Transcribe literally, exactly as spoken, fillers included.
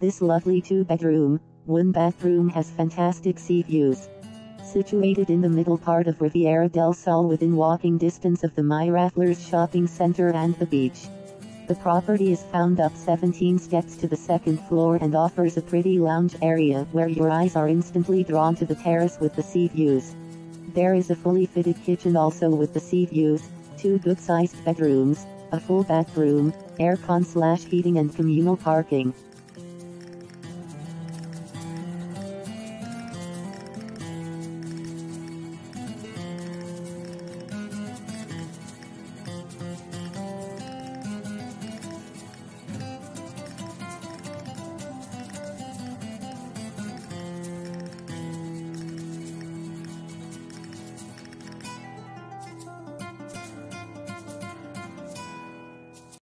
This lovely two-bedroom, one-bathroom has fantastic sea views. Situated in the middle part of Riviera del Sol within walking distance of the Miraflores shopping center and the beach. The property is found up seventeen steps to the second floor and offers a pretty lounge area where your eyes are instantly drawn to the terrace with the sea views. There is a fully fitted kitchen also with the sea views, two good-sized bedrooms, a full bathroom, aircon slash heating and communal parking.